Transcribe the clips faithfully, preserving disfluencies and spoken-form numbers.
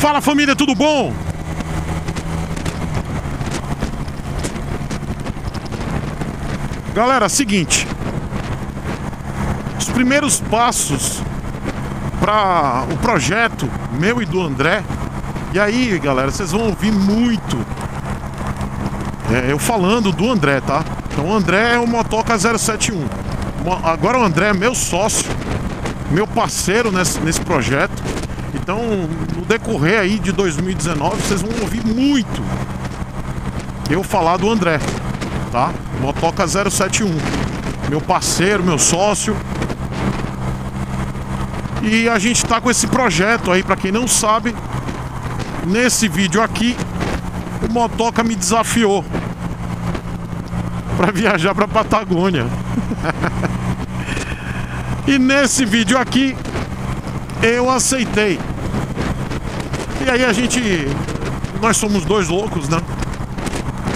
Fala, família, tudo bom? Galera, seguinte, os primeiros passos para o projeto meu e do André. E aí, galera, vocês vão ouvir muito é, eu falando do André, tá? Então o André é o Motoca zero sete um. Agora o André é meu sócio, meu parceiro nesse, nesse projeto. Então, no decorrer aí de dois mil e dezenove, vocês vão ouvir muito eu falar do André, tá? Motoca zero sete um, meu parceiro, meu sócio. E a gente tá com esse projeto aí, pra quem não sabe. Nesse vídeo aqui, o Motoca me desafiou para viajar para Patagônia. E nesse vídeo aqui eu aceitei. E aí a gente, nós somos dois loucos, né?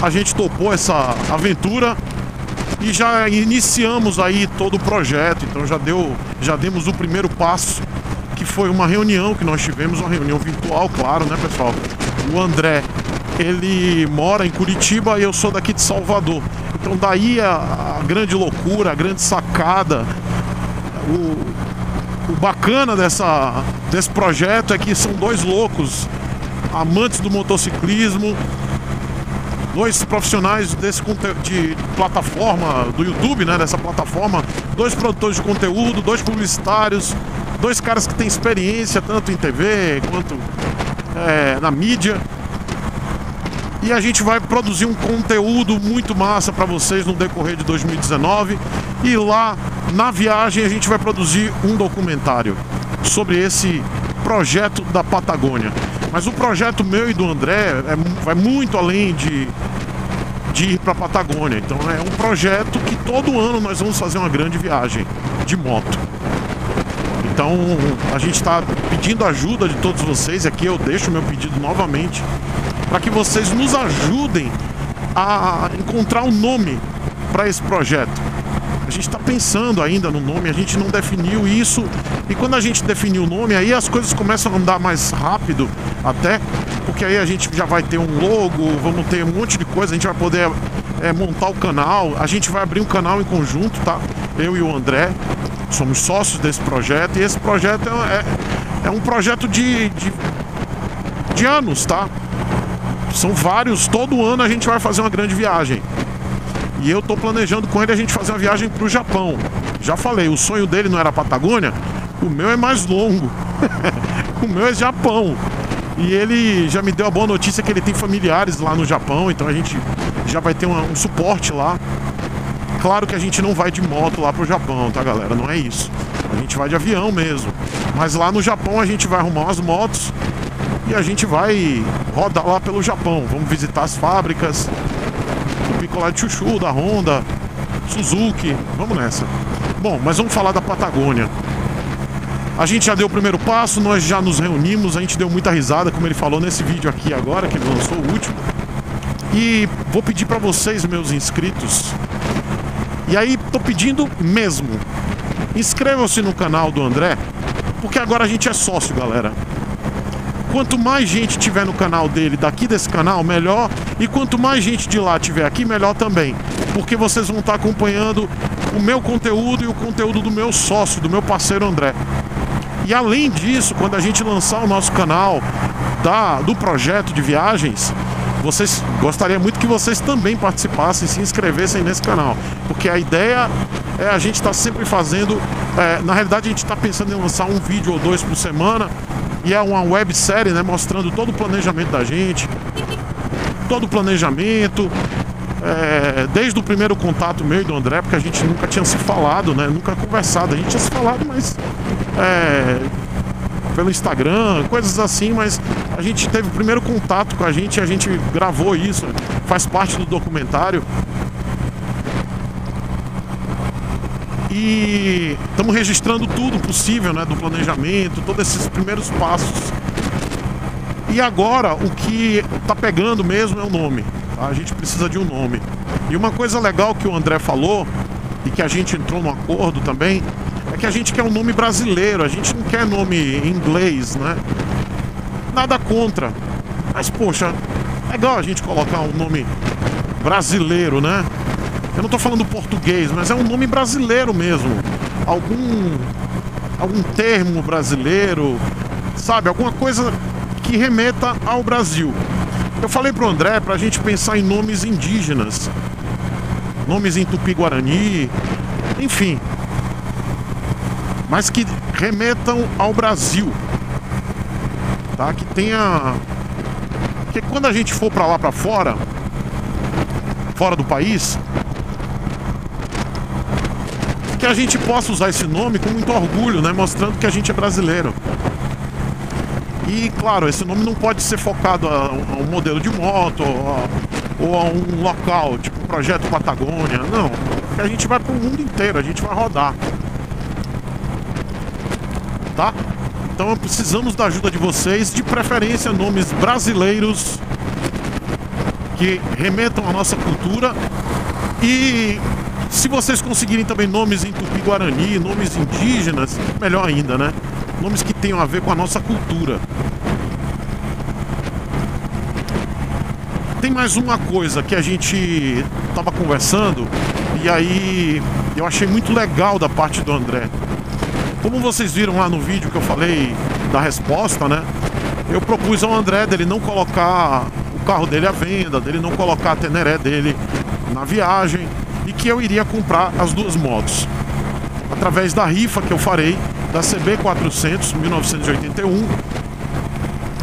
A gente topou essa aventura e já iniciamos aí todo o projeto. Então já deu, já demos o primeiro passo, que foi uma reunião que nós tivemos, uma reunião virtual, claro, né, pessoal? O André, ele mora em Curitiba e eu sou daqui de Salvador. Então daí a, a grande loucura, a grande sacada, o, o bacana dessa, desse projeto é que são dois loucos, amantes do motociclismo, dois profissionais desse de plataforma, do YouTube, né, dessa plataforma, dois produtores de conteúdo, dois publicitários, dois caras que têm experiência tanto em T V quanto é, na mídia. E a gente vai produzir um conteúdo muito massa para vocês no decorrer de dois mil e dezenove. E lá na viagem a gente vai produzir um documentário sobre esse projeto da Patagônia. Mas o projeto meu e do André é, vai muito além de, de ir para a Patagônia. Então é um projeto que todo ano nós vamos fazer uma grande viagem de moto. Então a gente está pedindo ajuda de todos vocês. Aqui eu deixo meu pedido novamente para que vocês nos ajudem a encontrar um nome para esse projeto. A gente está pensando ainda no nome, a gente não definiu isso. E quando a gente definir o nome, aí as coisas começam a andar mais rápido até, porque aí a gente já vai ter um logo, vamos ter um monte de coisa, a gente vai poder é, montar o canal. A gente vai abrir um canal em conjunto, tá? Eu e o André somos sócios desse projeto, e esse projeto é, é, é um projeto de, de, de anos, tá? São vários, todo ano a gente vai fazer uma grande viagem. E eu tô planejando com ele a gente fazer uma viagem pro Japão. Já falei, o sonho dele não era a Patagônia, o meu é mais longo. O meu é Japão. E ele já me deu a boa notícia que ele tem familiares lá no Japão, então a gente já vai ter uma, um suporte lá. Claro que a gente não vai de moto lá pro Japão, tá, galera? Não é isso. A gente vai de avião mesmo. Mas lá no Japão a gente vai arrumar umas motos e a gente vai rodar lá pelo Japão. Vamos visitar as fábricas, o picolé de chuchu da Honda, Suzuki. Vamos nessa. Bom, mas vamos falar da Patagônia. A gente já deu o primeiro passo, nós já nos reunimos, a gente deu muita risada, como ele falou nesse vídeo aqui agora, que ele lançou o último. E vou pedir pra vocês, meus inscritos, e aí, tô pedindo mesmo, inscrevam-se no canal do André, porque agora a gente é sócio, galera. Quanto mais gente tiver no canal dele, daqui desse canal, melhor. E quanto mais gente de lá tiver aqui, melhor também, porque vocês vão estar acompanhando o meu conteúdo e o conteúdo do meu sócio, do meu parceiro André. E além disso, quando a gente lançar o nosso canal da, do projeto de viagens, vocês, gostaria muito que vocês também participassem, se inscrevessem nesse canal, porque a ideia é a gente estar tá sempre fazendo é, na realidade a gente está pensando em lançar um vídeo ou dois por semana, e é uma websérie, né, mostrando todo o planejamento da gente, todo o planejamento é, desde o primeiro contato meu e do André, porque a gente nunca tinha se falado, né, nunca conversado. A gente tinha se falado, mas é, pelo Instagram, coisas assim, mas a gente teve o primeiro contato com a gente, a gente gravou isso, faz parte do documentário. E estamos registrando tudo possível, né, do planejamento, todos esses primeiros passos. E agora o que tá pegando mesmo é o nome, tá? A gente precisa de um nome. E uma coisa legal que o André falou, e que a gente entrou num acordo também, é que a gente quer um nome brasileiro, a gente não quer nome em inglês, né? nada contra. Mas, poxa, é legal a gente colocar um nome brasileiro, né? Eu não tô falando português, mas é um nome brasileiro mesmo. Algum, algum termo brasileiro, sabe? Alguma coisa que remeta ao Brasil. Eu falei pro André pra gente pensar em nomes indígenas. Nomes em tupi-guarani, enfim. Mas que remetam ao Brasil. Tá? Que tenha... Porque quando a gente for pra lá pra fora, fora do país, que a gente possa usar esse nome com muito orgulho, né? Mostrando que a gente é brasileiro. E, claro, esse nome não pode ser focado a, a um modelo de moto a, ou a um local, tipo o Projeto Patagônia. Não, porque a gente vai pro mundo inteiro, a gente vai rodar. Tá? Então precisamos da ajuda de vocês, de preferência nomes brasileiros que remetam à nossa cultura. E se vocês conseguirem também nomes em tupi-guarani, nomes indígenas, melhor ainda, né? Nomes que tenham a ver com a nossa cultura. Tem mais uma coisa que a gente tava conversando e aí eu achei muito legal da parte do André. Como vocês viram lá no vídeo que eu falei da resposta, né? Eu propus ao André dele não colocar o carro dele à venda, dele não colocar a Teneré dele na viagem, e que eu iria comprar as duas motos através da rifa que eu farei da C B quatrocentos mil novecentos e oitenta e um.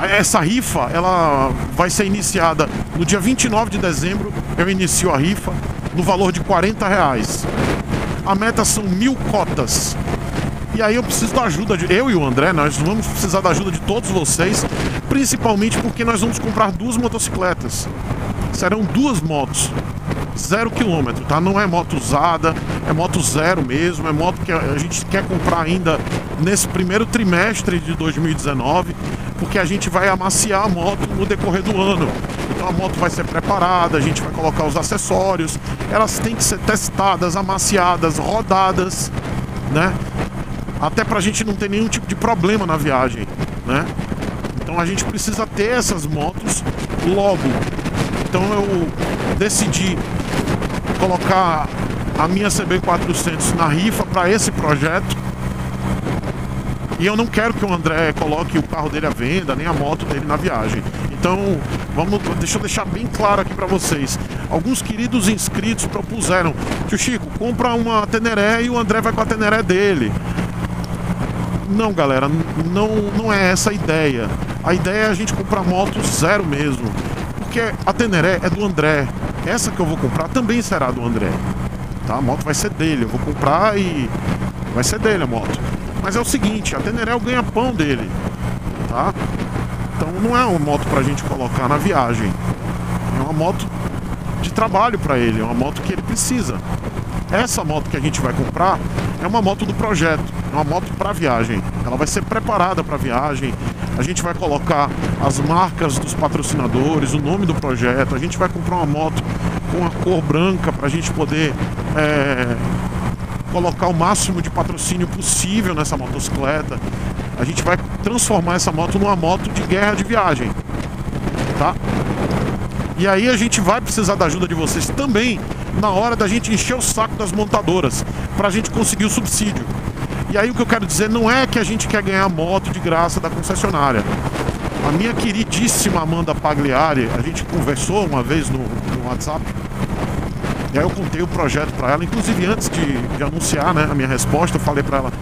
Essa rifa ela vai ser iniciada no dia vinte e nove de dezembro. Eu inicio a rifa no valor de quarenta reais. A meta são mil cotas. E aí eu preciso da ajuda de... Eu e o André, nós vamos precisar da ajuda de todos vocês. Principalmente porque nós vamos comprar duas motocicletas. Serão duas motos. Zero quilômetro, tá? Não é moto usada, é moto zero mesmo. É moto que a gente quer comprar ainda nesse primeiro trimestre de dois mil e dezenove. Porque a gente vai amaciar a moto no decorrer do ano. Então a moto vai ser preparada, a gente vai colocar os acessórios. Elas têm que ser testadas, amaciadas, rodadas, né? Até pra gente não ter nenhum tipo de problema na viagem, né? Então a gente precisa ter essas motos logo. Então eu decidi colocar a minha C B quatrocentos na rifa para esse projeto. E eu não quero que o André coloque o carro dele à venda, nem a moto dele na viagem. Então, vamos, deixa eu deixar bem claro aqui para vocês. Alguns queridos inscritos propuseram: tio Chico, compra uma Teneré e o André vai com a Teneré dele. Não, galera, não, não é essa a ideia. A ideia é a gente comprar moto zero mesmo. Porque a Teneré é do André. Essa que eu vou comprar também será do André, tá? A moto vai ser dele, eu vou comprar e vai ser dele a moto. Mas é o seguinte, a Teneré é o ganha-pão dele, tá? Então não é uma moto pra gente colocar na viagem. É uma moto de trabalho pra ele, é uma moto que ele precisa. Essa moto que a gente vai comprar é uma moto do projeto. É uma moto para viagem, ela vai ser preparada para viagem. A gente vai colocar as marcas dos patrocinadores, o nome do projeto. A gente vai comprar uma moto com a cor branca para a gente poder é, colocar o máximo de patrocínio possível nessa motocicleta. A gente vai transformar essa moto numa moto de guerra de viagem, tá? E aí a gente vai precisar da ajuda de vocês também na hora da gente encher o saco das montadoras para a gente conseguir o subsídio. E aí o que eu quero dizer não é que a gente quer ganhar moto de graça da concessionária. A minha queridíssima Amanda Pagliari, a gente conversou uma vez no, no WhatsApp. E aí eu contei o projeto para ela, inclusive antes de, de anunciar, né, a minha resposta, eu falei para ela.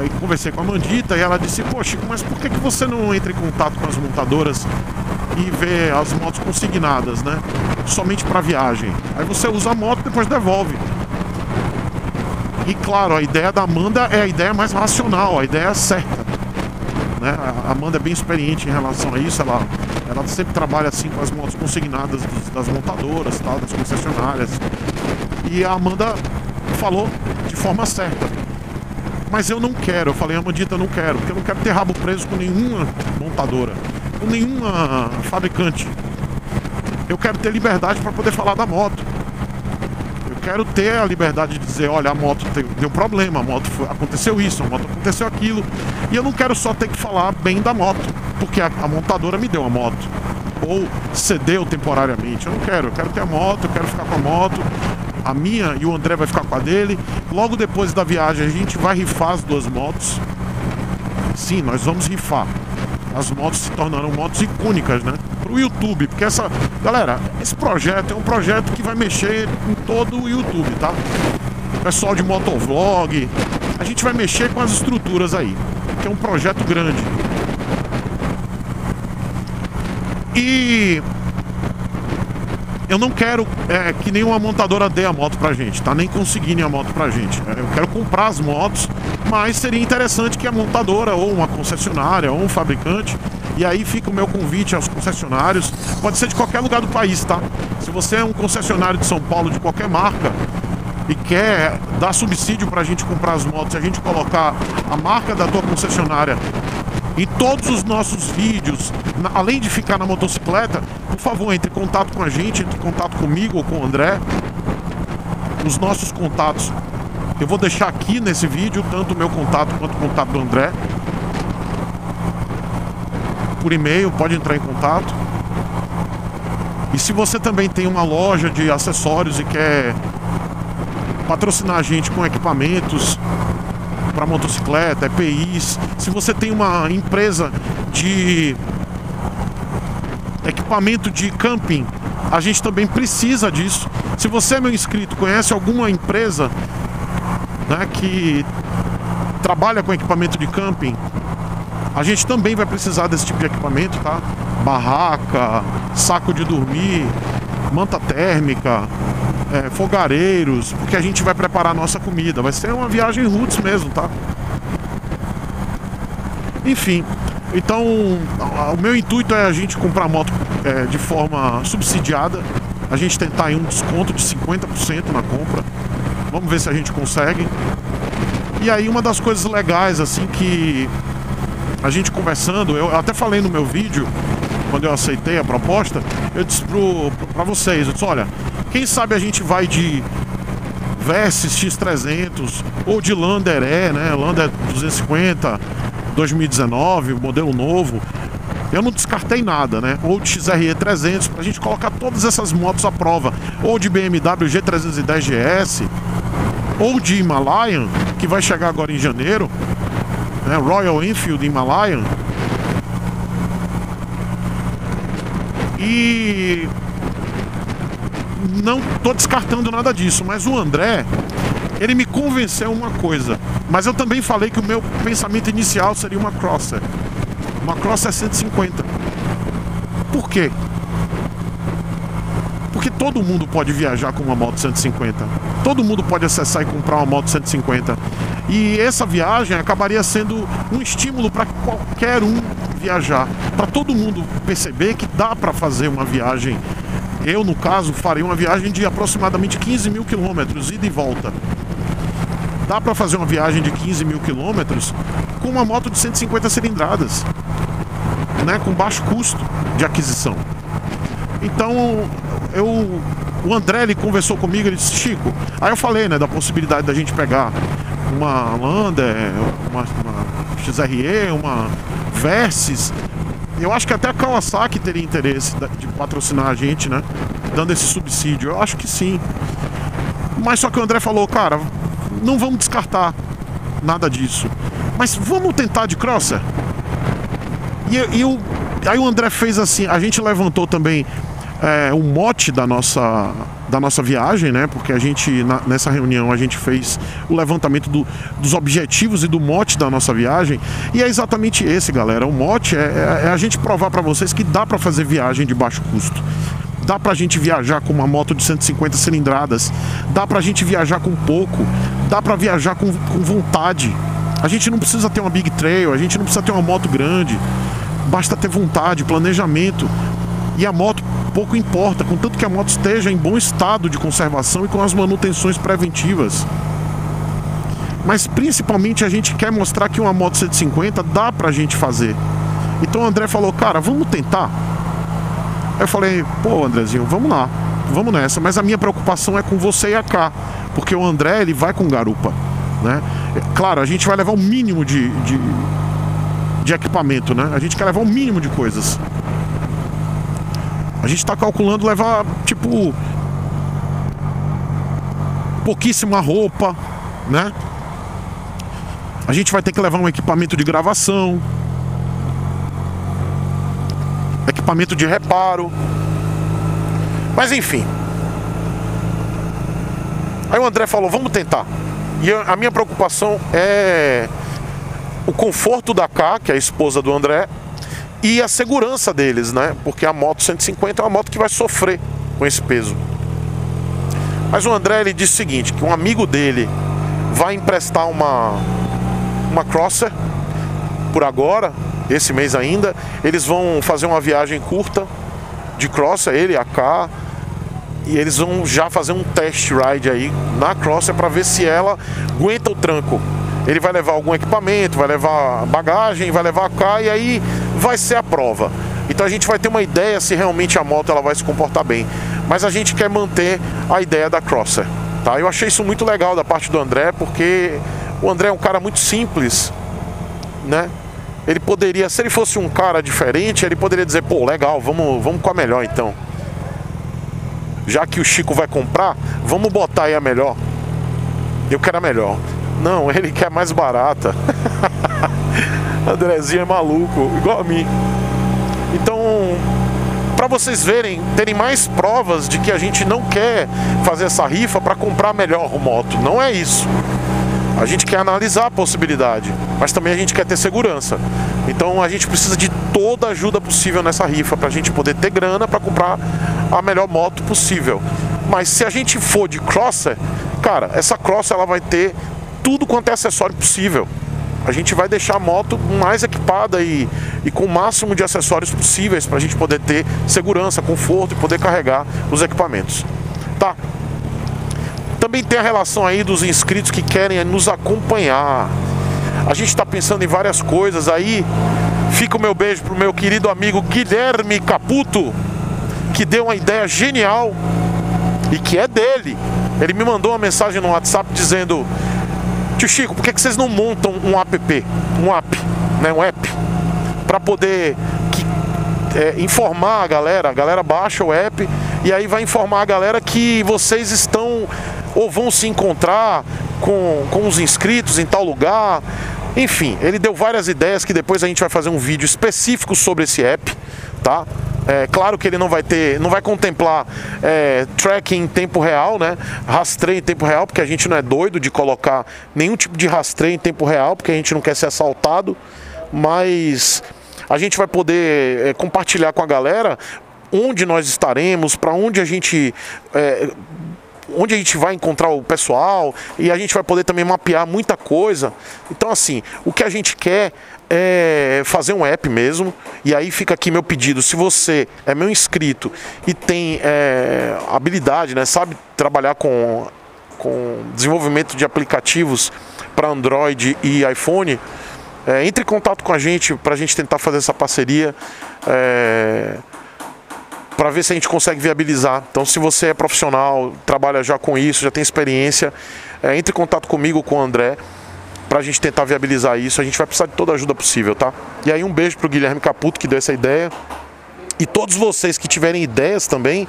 Aí conversei com a Amandita e ela disse: pô, Chico, mas por que que você não entra em contato com as montadoras e vê as motos consignadas, né? Somente para viagem. Aí você usa a moto e depois devolve. E claro, a ideia da Amanda é a ideia mais racional, a ideia certa, né? A Amanda é bem experiente em relação a isso. Ela, ela sempre trabalha assim com as motos consignadas dos, das montadoras, tal, das concessionárias. E a Amanda falou de forma certa. Mas eu não quero, eu falei: Amandita, eu não quero, porque eu não quero ter rabo preso com nenhuma montadora, com nenhuma fabricante. Eu quero ter liberdade para poder falar da moto. Quero ter a liberdade de dizer: olha, a moto deu problema, a moto foi, aconteceu isso, a moto aconteceu aquilo. E eu não quero só ter que falar bem da moto. porque a, a montadora me deu a moto ou cedeu temporariamente. Eu não quero, eu quero ter a moto, eu quero ficar com a moto, a minha, e o André vai ficar com a dele. Logo depois da viagem a gente vai rifar as duas motos. Sim, nós vamos rifar. As motos se tornaram motos icônicas, né? Pro YouTube, porque essa... Galera, esse projeto é um projeto que vai mexer em todo o YouTube, tá? Pessoal de motovlog, a gente vai mexer com as estruturas aí, que é um projeto grande. E... eu não quero é, que nenhuma montadora dê a moto pra gente, tá? Nem conseguindo a moto pra gente. Eu quero comprar as motos, mas seria interessante que a montadora ou uma concessionária ou um fabricante... E aí fica o meu convite aos concessionários, pode ser de qualquer lugar do país, tá? Se você é um concessionário de São Paulo de qualquer marca e quer dar subsídio pra gente comprar as motos, a gente colocar a marca da tua concessionária em todos os nossos vídeos, na, além de ficar na motocicleta, por favor, entre em contato com a gente, entre em contato comigo ou com o André. Os nossos contatos, eu vou deixar aqui nesse vídeo, tanto o meu contato quanto o contato do André. Por e-mail, pode entrar em contato. E se você também tem uma loja de acessórios e quer patrocinar a gente com equipamentos para motocicleta, E P Is, se você tem uma empresa de equipamento de camping, a gente também precisa disso. Se você é meu inscrito, conhece alguma empresa, né, que trabalha com equipamento de camping, a gente também vai precisar desse tipo de equipamento, tá? Barraca, saco de dormir, manta térmica, é, fogareiros, porque a gente vai preparar a nossa comida. Vai ser uma viagem roots mesmo, tá? Enfim, então o meu intuito é a gente comprar moto é, de forma subsidiada. A gente tentar aí um desconto de cinquenta por cento na compra. Vamos ver se a gente consegue. E aí uma das coisas legais, assim, que... a gente conversando, eu até falei no meu vídeo, quando eu aceitei a proposta, eu disse pro, pra vocês, eu disse, olha, quem sabe a gente vai de Versys X trezentos ou de Lander-E, né, Lander duzentos e cinquenta, dois mil e dezenove, modelo novo, eu não descartei nada, né, ou de X R E trezentos, pra gente colocar todas essas motos à prova, ou de B M W G trezentos e dez G S, ou de Himalayan, que vai chegar agora em janeiro, né, Royal Enfield, Himalayan. E não tô descartando nada disso, mas o André, ele me convenceu uma coisa. Mas eu também falei que o meu pensamento inicial seria uma Crosser, uma Crosser cento e cinquenta. Por quê? Porque todo mundo pode viajar com uma moto cento e cinquenta. Todo mundo pode acessar e comprar uma moto cento e cinquenta. E essa viagem acabaria sendo um estímulo para qualquer um viajar, para todo mundo perceber que dá para fazer uma viagem. Eu, no caso, farei uma viagem de aproximadamente quinze mil quilômetros, ida e volta. Dá para fazer uma viagem de quinze mil quilômetros com uma moto de cento e cinquenta cilindradas, né? Com baixo custo de aquisição. Então, eu, o André, ele conversou comigo, ele disse, Chico... Aí eu falei, né, da possibilidade da gente pegar uma Lander, uma, uma X R E, uma Versys. Eu acho que até a Kawasaki teria interesse de patrocinar a gente, né? Dando esse subsídio, eu acho que sim. Mas só que o André falou, cara, não vamos descartar nada disso, mas vamos tentar de Crosser. E eu, eu, aí o André fez assim, a gente levantou também é, o mote da nossa... da nossa viagem, né? Porque a gente, na, nessa reunião, a gente fez o levantamento do, dos objetivos e do mote da nossa viagem. E é exatamente esse, galera. O mote é, é a gente provar pra vocês que dá pra fazer viagem de baixo custo. Dá pra gente viajar com uma moto de cento e cinquenta cilindradas. Dá pra gente viajar com pouco. Dá pra viajar com, com vontade. A gente não precisa ter uma big trail, a gente não precisa ter uma moto grande. Basta ter vontade, planejamento. E a moto pouco importa, contanto que a moto esteja em bom estado de conservação e com as manutenções preventivas. Mas principalmente a gente quer mostrar que uma moto cento e cinquenta dá pra gente fazer. Então o André falou, cara, vamos tentar. Eu falei, pô, Andrezinho, vamos lá, vamos nessa. Mas a minha preocupação é com você e a K, porque o André, ele vai com garupa, né? Claro, a gente vai levar o mínimo de, de, de equipamento, né? A gente quer levar o mínimo de coisas. A gente tá calculando levar, tipo, pouquíssima roupa, né? A gente vai ter que levar um equipamento de gravação, equipamento de reparo. Mas enfim. Aí o André falou, vamos tentar. E a minha preocupação é o conforto da K, que é a esposa do André, e a segurança deles, né? Porque a moto cento e cinquenta é uma moto que vai sofrer com esse peso. Mas o André, ele disse o seguinte, que um amigo dele vai emprestar uma... uma Crosser por agora, esse mês ainda. Eles vão fazer uma viagem curta de Crosser, ele, a K, e eles vão já fazer um test ride aí na Crosser para ver se ela aguenta o tranco. Ele vai levar algum equipamento, vai levar bagagem, vai levar a K, e aí vai ser a prova. Então a gente vai ter uma ideia se realmente a moto ela vai se comportar bem. Mas a gente quer manter a ideia da Crosser, tá? Eu achei isso muito legal da parte do André, porque o André é um cara muito simples, né? Ele poderia, se ele fosse um cara diferente, ele poderia dizer, pô, legal, vamos, vamos com a melhor então. Já que o Chico vai comprar, vamos botar aí a melhor. Eu quero a melhor. Não, ele quer mais barata. Andrezinho é maluco, igual a mim. Então, para vocês verem, terem mais provas de que a gente não quer fazer essa rifa para comprar a melhor moto. Não é isso. A gente quer analisar a possibilidade, mas também a gente quer ter segurança. Então a gente precisa de toda a ajuda possível nessa rifa para a gente poder ter grana para comprar a melhor moto possível. Mas se a gente for de Crosser, cara, essa Crosser ela vai ter tudo quanto é acessório possível. A gente vai deixar a moto mais equipada e, e com o máximo de acessórios possíveis para a gente poder ter segurança, conforto e poder carregar os equipamentos. Tá? Também tem a relação aí dos inscritos que querem nos acompanhar. A gente está pensando em várias coisas aí. Fica o meu beijo pro meu querido amigo Guilherme Caputo, que deu uma ideia genial e que é dele. Ele me mandou uma mensagem no WhatsApp dizendo, tio Chico, por que que vocês não montam um app, um app, né, um app, para poder que, é, informar a galera? A galera baixa o app e aí vai informar a galera que vocês estão ou vão se encontrar com, com os inscritos em tal lugar. Enfim, ele deu várias ideias que depois a gente vai fazer um vídeo específico sobre esse app, tá? É claro que ele não vai ter, não vai contemplar é, tracking em tempo real, né? Rastreio em tempo real, porque a gente não é doido de colocar nenhum tipo de rastreio em tempo real, porque a gente não quer ser assaltado. Mas a gente vai poder é, compartilhar com a galera onde nós estaremos, para onde a gente... É, onde a gente vai encontrar o pessoal, e a gente vai poder também mapear muita coisa. Então assim, o que a gente quer é fazer um app mesmo. E aí fica aqui meu pedido, se você é meu inscrito e tem é, habilidade, né, sabe trabalhar com, com desenvolvimento de aplicativos para Android e iPhone, é, entre em contato com a gente para a gente tentar fazer essa parceria, é... para ver se a gente consegue viabilizar. Então se você é profissional, trabalha já com isso, já tem experiência, é, entre em contato comigo, com o André, pra gente tentar viabilizar isso. A gente vai precisar de toda a ajuda possível, tá? E aí um beijo pro Guilherme Caputo que deu essa ideia. E todos vocês que tiverem ideias também,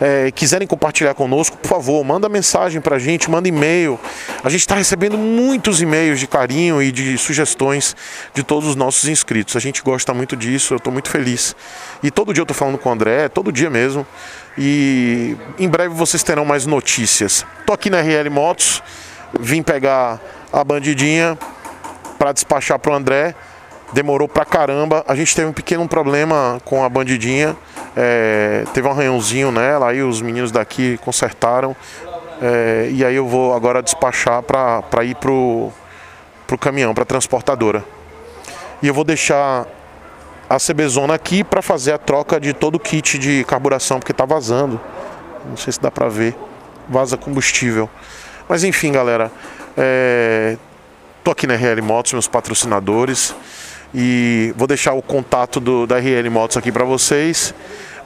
é, quiserem compartilhar conosco, por favor, manda mensagem pra gente, manda e-mail. A gente tá recebendo muitos e-mails de carinho e de sugestões de todos os nossos inscritos. A gente gosta muito disso, eu tô muito feliz. E todo dia eu tô falando com o André, todo dia mesmo. E em breve vocês terão mais notícias. Tô aqui na R L Motos, vim pegar a bandidinha pra despachar pro André. Demorou pra caramba, a gente teve um pequeno problema com a bandidinha, é, teve um arranhãozinho nela, aí os meninos daqui consertaram, é, e aí eu vou agora despachar pra, pra ir pro, pro caminhão, pra transportadora. E eu vou deixar a C B Zona aqui pra fazer a troca de todo o kit de carburação, porque tá vazando, não sei se dá pra ver, vaza combustível. Mas enfim, galera, é, tô aqui na R L Motos, meus patrocinadores. E vou deixar o contato do, da R L Motos aqui para vocês.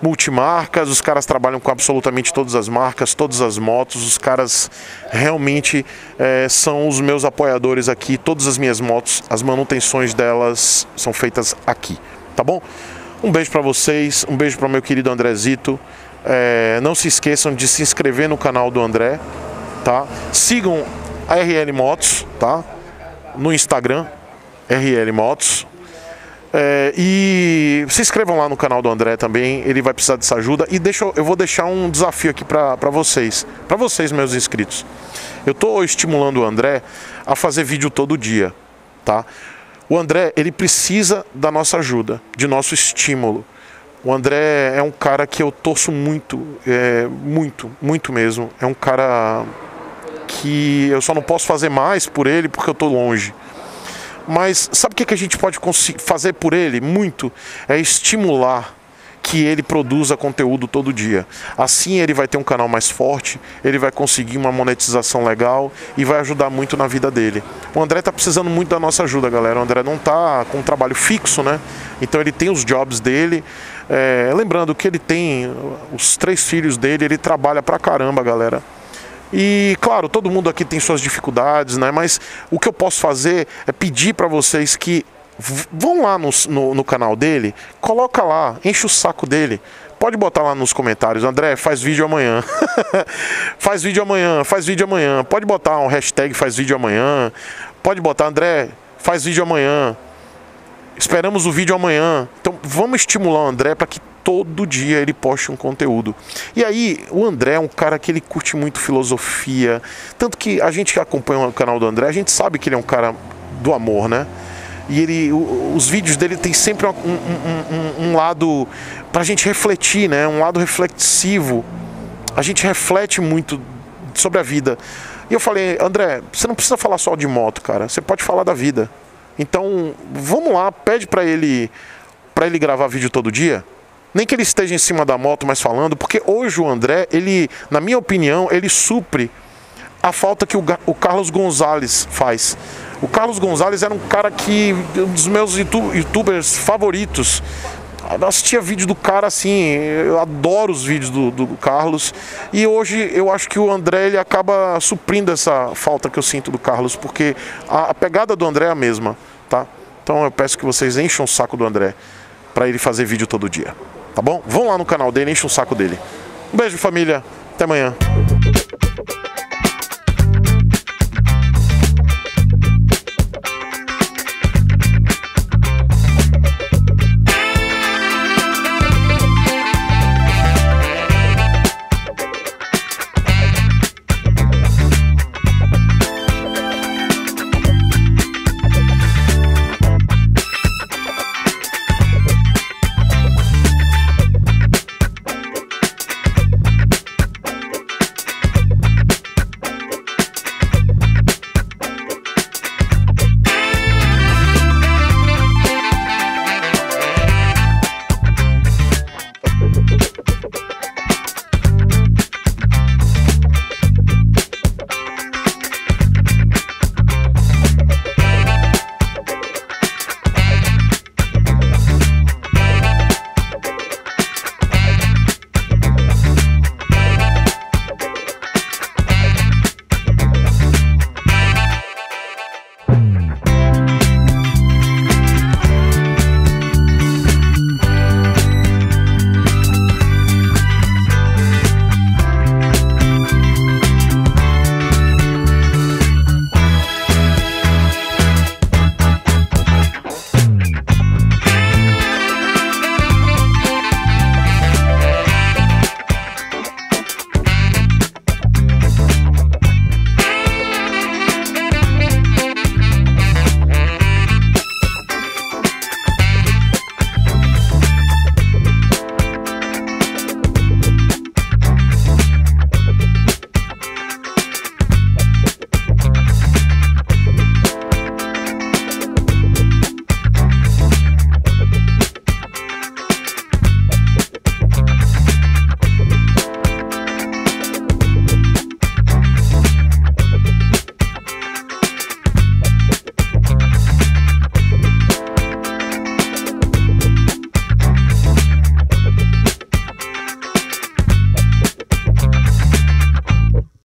multimarcas, os caras trabalham com absolutamente todas as marcas, todas as motos, os caras realmente é, são os meus apoiadores aqui, todas as minhas motos, as manutenções delas são feitas aqui, tá bom? Um beijo pra vocês, um beijo para meu querido Andrezito, é, não se esqueçam de se inscrever no canal do André, tá? Sigam a R L Motos, tá? No Instagram, R L Motos. É, e se inscrevam lá no canal do André também, ele vai precisar dessa ajuda. E deixa, eu vou deixar um desafio aqui para vocês, para vocês, meus inscritos. Eu estou estimulando o André a fazer vídeo todo dia, tá? O André, ele precisa da nossa ajuda, de nosso estímulo. O André é um cara que eu torço muito, é, muito, muito mesmo. É um cara que eu só não posso fazer mais por ele porque eu estou longe. Mas sabe o que a gente pode fazer por ele? Muito. É estimular que ele produza conteúdo todo dia. Assim ele vai ter um canal mais forte, ele vai conseguir uma monetização legal e vai ajudar muito na vida dele. O André está precisando muito da nossa ajuda, galera. O André não está com um trabalho fixo, né? Então ele tem os jobs dele. É, lembrando que ele tem os três filhos dele, ele trabalha pra caramba, galera. E claro, todo mundo aqui tem suas dificuldades, né? Mas o que eu posso fazer é pedir para vocês que vão lá no, no, no canal dele, coloca lá, enche o saco dele. Pode botar lá nos comentários, André, faz vídeo amanhã. Faz vídeo amanhã, faz vídeo amanhã. Pode botar um hashtag faz vídeo amanhã. Pode botar, André, faz vídeo amanhã. Esperamos o vídeo amanhã. Então vamos estimular o André para que todo dia ele posta um conteúdo. E aí, o André é um cara que ele curte muito filosofia. Tanto que a gente que acompanha o canal do André, a gente sabe que ele é um cara do amor, né? E ele, os vídeos dele tem sempre um, um, um, um lado pra gente refletir, né? Um lado reflexivo. A gente reflete muito sobre a vida. E eu falei, André, você não precisa falar só de moto, cara. Você pode falar da vida. Então, vamos lá, pede pra ele, pra ele gravar vídeo todo dia. Nem que ele esteja em cima da moto, mas falando, porque hoje o André, ele, na minha opinião, ele supre a falta que o, o Carlos Gonzalez faz. O Carlos Gonzalez era um cara que, um dos meus youtubers favoritos. Eu assistia vídeo do cara, assim, eu adoro os vídeos do, do Carlos. E hoje eu acho que o André, ele acaba suprindo essa falta que eu sinto do Carlos, porque a, a pegada do André é a mesma, tá? Então eu peço que vocês encham o saco do André, pra ele fazer vídeo todo dia. Tá bom? Vão lá no canal dele, enche o saco dele. Um beijo, família. Até amanhã.